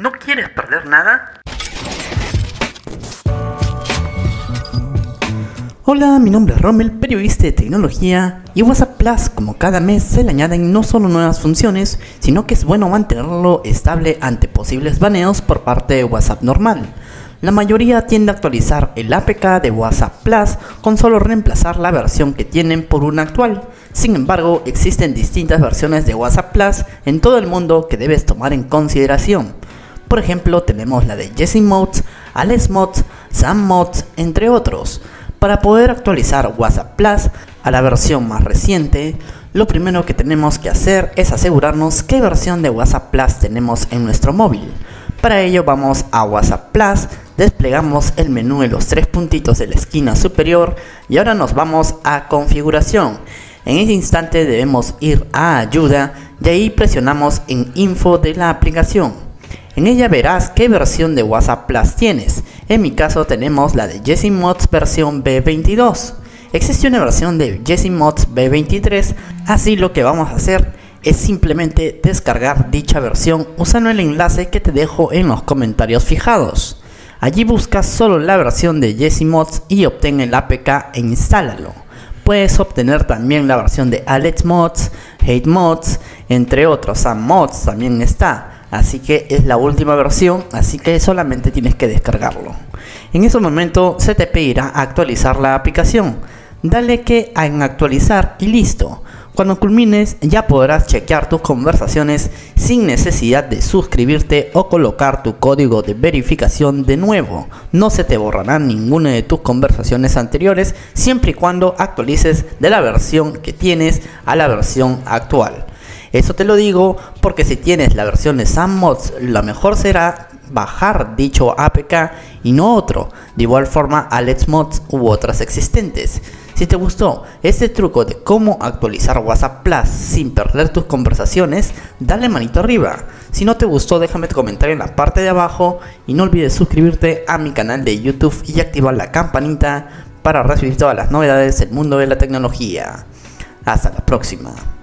¿No quieres perder nada? Hola, mi nombre es Rommel, periodista de tecnología, y WhatsApp Plus, como cada mes, se le añaden no solo nuevas funciones, sino que es bueno mantenerlo estable ante posibles baneos por parte de WhatsApp normal. La mayoría tiende a actualizar el APK de WhatsApp Plus con solo reemplazar la versión que tienen por una actual. Sin embargo, existen distintas versiones de WhatsApp Plus en todo el mundo que debes tomar en consideración. Por ejemplo, tenemos la de Jesse Mods, Alex Mods, Sam Mods, entre otros. Para poder actualizar WhatsApp Plus a la versión más reciente, lo primero que tenemos que hacer es asegurarnos qué versión de WhatsApp Plus tenemos en nuestro móvil. Para ello vamos a WhatsApp Plus, desplegamos el menú de los tres puntitos de la esquina superior y ahora nos vamos a configuración. En este instante debemos ir a ayuda y ahí presionamos en info de la aplicación. En ella verás qué versión de WhatsApp Plus tienes. En mi caso tenemos la de Jessy Mods versión B22. Existe una versión de Jessy Mods B23, así lo que vamos a hacer es simplemente descargar dicha versión usando el enlace que te dejo en los comentarios fijados. Allí buscas solo la versión de Jessy Mods y obtén el APK e instálalo. Puedes obtener también la versión de Alex Mods, Hate Mods, entre otros. Sam Mods también está. Así que es la última versión, así que solamente tienes que descargarlo. En ese momento se te pedirá actualizar la aplicación. Dale que en actualizar y listo. Cuando culmines ya podrás chequear tus conversaciones sin necesidad de suscribirte o colocar tu código de verificación de nuevo. No se te borrará ninguna de tus conversaciones anteriores siempre y cuando actualices de la versión que tienes a la versión actual. Eso te lo digo porque si tienes la versión de Sam Mods, lo mejor será bajar dicho APK y no otro. De igual forma Alex Mods u otras existentes. Si te gustó este truco de cómo actualizar WhatsApp Plus sin perder tus conversaciones, dale manito arriba. Si no te gustó, déjame tu comentario en la parte de abajo y no olvides suscribirte a mi canal de YouTube y activar la campanita para recibir todas las novedades del mundo de la tecnología. Hasta la próxima.